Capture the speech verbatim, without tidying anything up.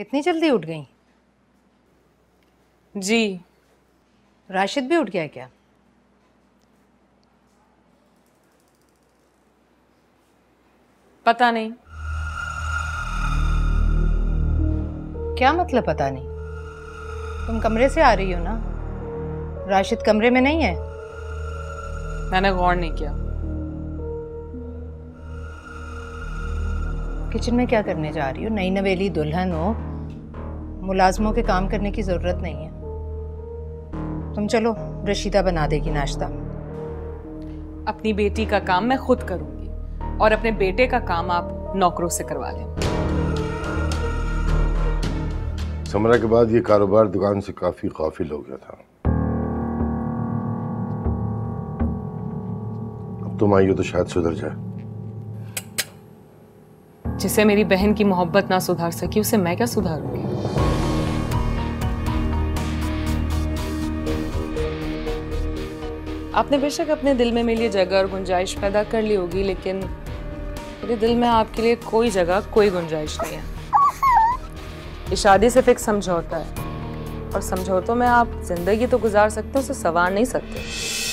इतनी जल्दी उठ गई? जी। राशिद भी उठ गया है क्या? पता नहीं। क्या मतलब पता नहीं? तुम कमरे से आ रही हो ना, राशिद कमरे में नहीं है। मैंने गौर नहीं किया। किचन में क्या करने जा रही हो? नई नवेली दुल्हन हो, मुलाजमों के काम करने की जरूरत नहीं है। तुम चलो, रशीदा बना देगी नाश्ता। अपनी बेटी का काम मैं खुद करूंगी और अपने बेटे का काम आप नौकरों से करवा लें। समरा के बाद ये कारोबार दुकान से काफी गाफिल हो गया था। अब तुम आई हो तो शायद सुधर जाए। जिसे मेरी बहन की मोहब्बत ना सुधार सकी, उसे मैं क्या सुधारूंगी? आपने बेशक अपने दिल में मेरे लिए जगह और गुंजाइश पैदा कर ली होगी, लेकिन मेरे दिल में आपके लिए कोई जगह, कोई गुंजाइश नहीं है। ये शादी सिर्फ एक समझौता है और समझौतों में आप जिंदगी तो गुजार सकते हो, उसे संवार नहीं सकते।